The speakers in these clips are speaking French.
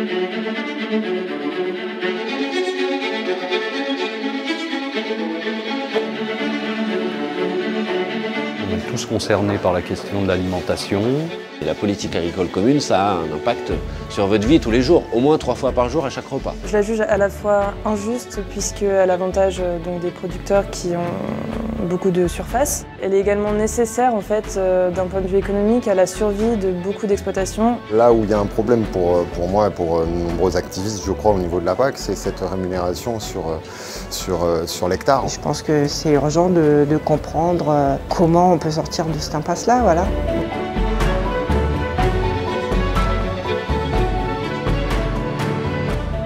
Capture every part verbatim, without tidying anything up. On est tous concernés par la question de l'alimentation. La politique agricole commune, ça a un impact sur votre vie tous les jours, au moins trois fois par jour à chaque repas. Je la juge à la fois injuste, puisqu'elle a l'avantage des producteurs qui ont beaucoup de surface. Elle est également nécessaire, en fait, d'un point de vue économique, à la survie de beaucoup d'exploitations. Là où il y a un problème pour, pour moi et pour de nombreux activistes, je crois, au niveau de la P A C, c'est cette rémunération sur, sur, sur l'hectare. Je pense que c'est urgent de, de comprendre comment on peut sortir de cette impasse-là, voilà.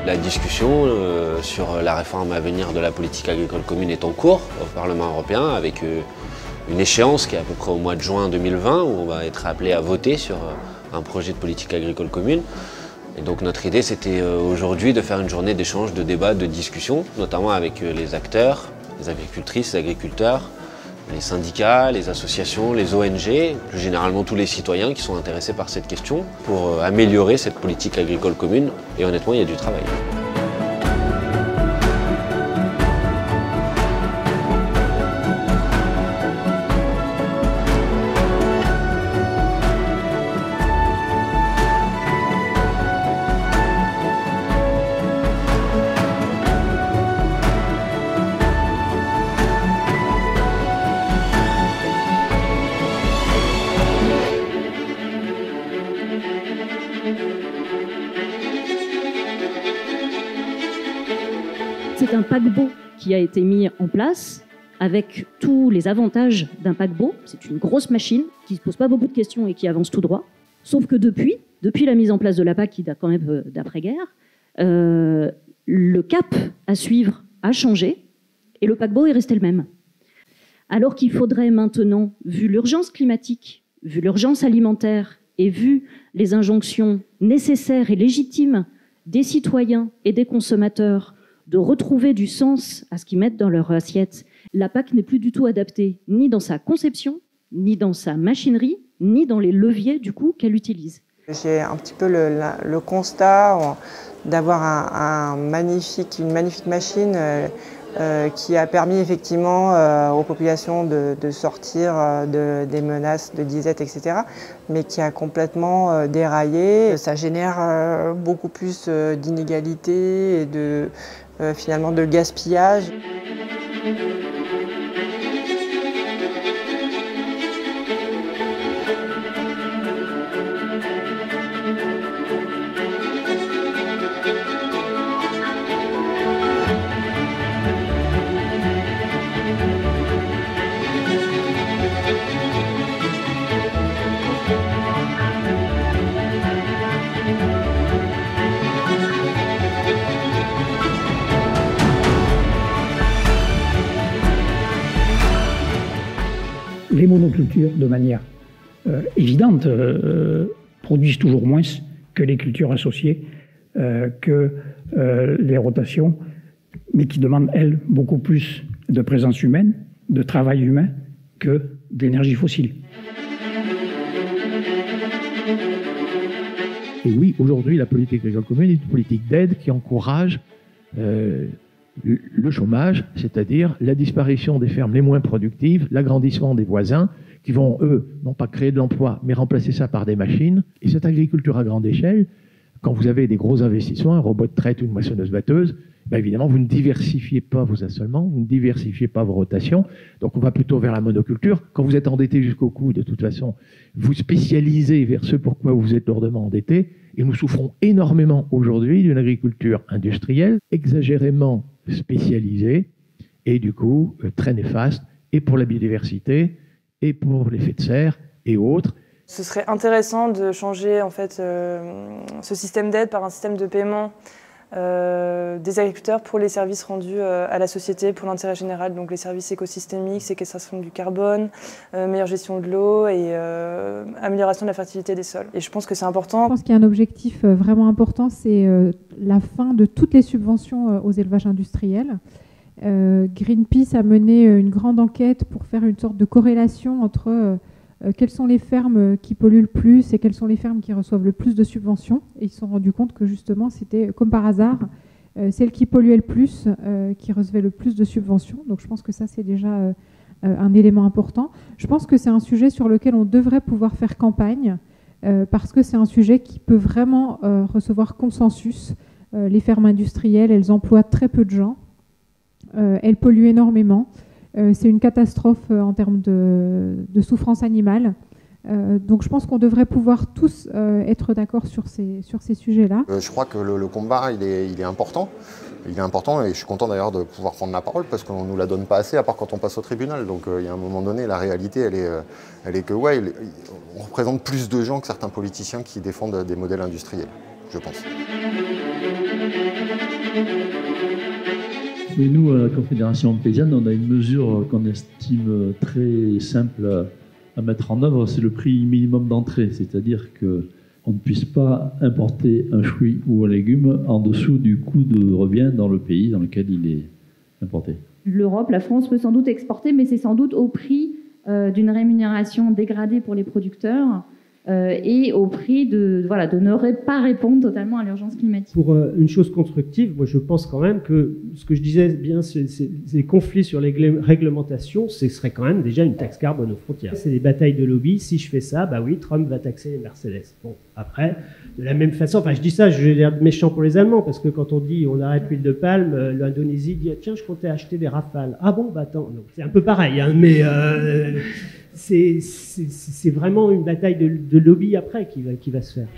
La discussion euh, sur la réforme à venir de la politique agricole commune est en cours au Parlement européen, avec euh, une échéance qui est à peu près au mois de juin deux mille vingt, où on va être appelé à voter sur euh, un projet de politique agricole commune. Et donc notre idée, c'était euh, aujourd'hui de faire une journée d'échange, de débat, de discussion, notamment avec euh, les acteurs, les agricultrices, les agriculteurs, les syndicats, les associations, les O N G, plus généralement tous les citoyens qui sont intéressés par cette question pour améliorer cette politique agricole commune. Et honnêtement, il y a du travail. C'est un paquebot qui a été mis en place avec tous les avantages d'un paquebot. C'est une grosse machine qui ne pose pas beaucoup de questions et qui avance tout droit. Sauf que depuis, depuis la mise en place de la P A C, qui date quand même d'après-guerre, euh, le cap à suivre a changé et le paquebot est resté le même. Alors qu'il faudrait maintenant, vu l'urgence climatique, vu l'urgence alimentaire et vu les injonctions nécessaires et légitimes des citoyens et des consommateurs, de retrouver du sens à ce qu'ils mettent dans leur assiette. La P A C n'est plus du tout adaptée, ni dans sa conception, ni dans sa machinerie, ni dans les leviers du coup qu'elle utilise. J'ai un petit peu le, le constat d'avoir un, un magnifique, une magnifique machine euh, qui a permis effectivement euh, aux populations de, de sortir de, des menaces de disette, et cetera, mais qui a complètement euh, déraillé. Ça génère euh, beaucoup plus euh, d'inégalités et de... Euh, finalement de gaspillage. Les monocultures, de manière euh, évidente, euh, produisent toujours moins que les cultures associées, euh, que euh, les rotations, mais qui demandent, elles, beaucoup plus de présence humaine, de travail humain, que d'énergie fossile. Et oui, aujourd'hui, la politique agricole commune est une politique d'aide qui encourage euh, le chômage, c'est-à-dire la disparition des fermes les moins productives, l'agrandissement des voisins qui vont, eux, non pas créer de l'emploi, mais remplacer ça par des machines. Et cette agriculture à grande échelle, quand vous avez des gros investissements, un robot de traite, une moissonneuse-batteuse, ben évidemment, vous ne diversifiez pas vos assolements, vous ne diversifiez pas vos rotations. Donc, on va plutôt vers la monoculture. Quand vous êtes endetté jusqu'au cou, de toute façon, vous spécialisez vers ce pourquoi vous êtes lourdement endetté. Et nous souffrons énormément aujourd'hui d'une agriculture industrielle, exagérément spécialisée, et du coup, très néfaste, et pour la biodiversité, et pour l'effet de serre, et autres. Ce serait intéressant de changer en fait, euh, ce système d'aide par un système de paiement euh, des agriculteurs pour les services rendus euh, à la société, pour l'intérêt général, donc les services écosystémiques, séquestration du carbone, euh, meilleure gestion de l'eau et euh, amélioration de la fertilité des sols. Et je pense que c'est important. Je pense qu'il y a un objectif vraiment important, c'est euh, la fin de toutes les subventions euh, aux élevages industriels. Euh, Greenpeace a mené une grande enquête pour faire une sorte de corrélation entre... Euh, euh, quelles sont les fermes qui polluent le plus et quelles sont les fermes qui reçoivent le plus de subventions. Et ils se sont rendus compte que justement, c'était comme par hasard, euh, celles qui polluaient le plus, euh, qui recevaient le plus de subventions. Donc je pense que ça, c'est déjà euh, un élément important. Je pense que c'est un sujet sur lequel on devrait pouvoir faire campagne, euh, parce que c'est un sujet qui peut vraiment euh, recevoir consensus. Euh, les fermes industrielles, elles emploient très peu de gens. Euh, elles polluent énormément. Euh, c'est une catastrophe euh, en termes de, de souffrance animale. Euh, donc je pense qu'on devrait pouvoir tous euh, être d'accord sur ces, sur ces sujets-là. Euh, je crois que le, le combat, il est, il est important. Il est important et je suis content d'ailleurs de pouvoir prendre la parole parce qu'on ne nous la donne pas assez, à part quand on passe au tribunal. Donc euh, il y a un moment donné, la réalité, elle est, elle est que ouais, il, on représente plus de gens que certains politiciens qui défendent des modèles industriels, je pense. Oui, nous, à la Confédération paysanne, on a une mesure qu'on estime très simple à mettre en œuvre, c'est le prix minimum d'entrée. C'est-à-dire qu'on ne puisse pas importer un fruit ou un légume en dessous du coût de revient dans le pays dans lequel il est importé. L'Europe, la France peut sans doute exporter, mais c'est sans doute au prix euh, d'une rémunération dégradée pour les producteurs euh, et au prix de, voilà, de ne pas répondre totalement à l'urgence climatique. Pour euh, une chose constructive, moi je pense quand même que ce que je disais bien, c'est les conflits sur les réglementations, ce serait quand même déjà une taxe carbone aux frontières. C'est des batailles de lobby. Si je fais ça, bah oui, Trump va taxer les Mercedes. Bon, après, de la même façon, enfin je dis ça, j'ai l'air méchant pour les Allemands, parce que quand on dit on arrête l'huile de palme, l'Indonésie dit ah, tiens, je comptais acheter des Rafales. Ah bon, bah attends, c'est un peu pareil, hein, mais euh, c'est vraiment une bataille de, de lobby après qui va, qui va se faire.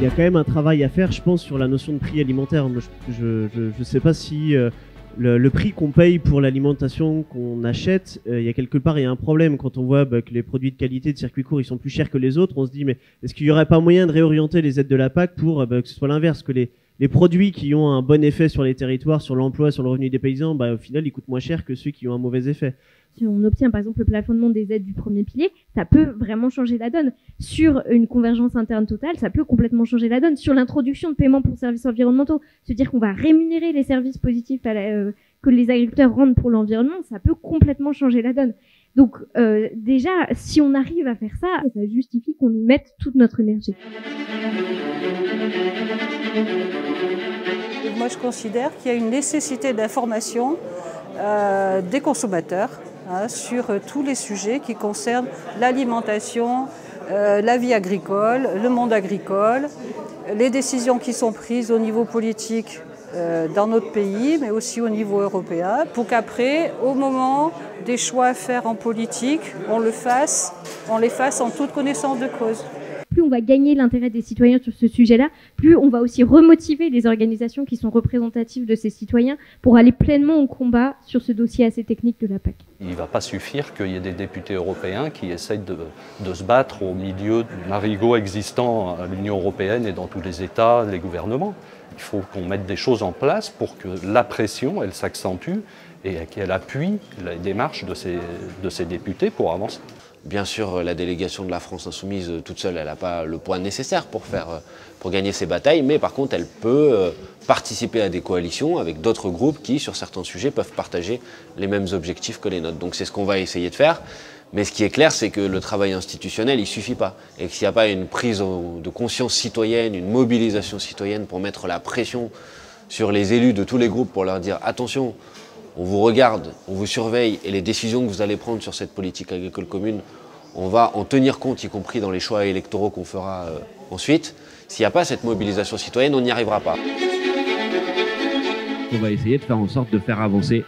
Il y a quand même un travail à faire, je pense, sur la notion de prix alimentaire. Je ne sais pas si euh, le, le prix qu'on paye pour l'alimentation qu'on achète, euh, il y a quelque part, il y a un problème. Quand on voit bah, que les produits de qualité de circuit court, ils sont plus chers que les autres, on se dit, mais est-ce qu'il n'y aurait pas moyen de réorienter les aides de la P A C pour bah, que ce soit l'inverse, que les, les produits qui ont un bon effet sur les territoires, sur l'emploi, sur le revenu des paysans, bah, au final, ils coûtent moins cher que ceux qui ont un mauvais effet. Si on obtient par exemple le plafonnement des aides du premier pilier, ça peut vraiment changer la donne. Sur une convergence interne totale, ça peut complètement changer la donne. Sur l'introduction de paiements pour services environnementaux, se dire qu'on va rémunérer les services positifs à la, euh, que les agriculteurs rendent pour l'environnement, ça peut complètement changer la donne. Donc euh, déjà, si on arrive à faire ça, ça justifie qu'on y mette toute notre énergie. Moi, je considère qu'il y a une nécessité d'information euh, des consommateurs hein, sur euh, tous les sujets qui concernent l'alimentation, euh, la vie agricole, le monde agricole, les décisions qui sont prises au niveau politique euh, dans notre pays, mais aussi au niveau européen, pour qu'après, au moment des choix à faire en politique, on le fasse, on les fasse en toute connaissance de cause. Plus on va gagner l'intérêt des citoyens sur ce sujet-là, plus on va aussi remotiver les organisations qui sont représentatives de ces citoyens pour aller pleinement au combat sur ce dossier assez technique de la P A C. Il ne va pas suffire qu'il y ait des députés européens qui essayent de, de se battre au milieu du marigot existant à l'Union européenne et dans tous les États, les gouvernements. Il faut qu'on mette des choses en place pour que la pression, elle s'accentue et qu'elle appuie les démarches de ces, de ces députés pour avancer. Bien sûr, la délégation de la France Insoumise toute seule, elle n'a pas le poids nécessaire pour, faire, pour gagner ces batailles, mais par contre, elle peut participer à des coalitions avec d'autres groupes qui, sur certains sujets, peuvent partager les mêmes objectifs que les nôtres. Donc c'est ce qu'on va essayer de faire, mais ce qui est clair, c'est que le travail institutionnel, il ne suffit pas. Et que s'il n'y a pas une prise de conscience citoyenne, une mobilisation citoyenne pour mettre la pression sur les élus de tous les groupes pour leur dire « attention ». On vous regarde, on vous surveille et les décisions que vous allez prendre sur cette politique agricole commune, on va en tenir compte, y compris dans les choix électoraux qu'on fera euh, ensuite. S'il n'y a pas cette mobilisation citoyenne, on n'y arrivera pas. On va essayer de faire en sorte de faire avancer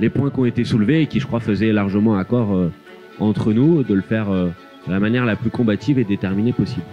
les points qui ont été soulevés et qui, je crois, faisaient largement accord euh, entre nous, de le faire euh, de la manière la plus combative et déterminée possible.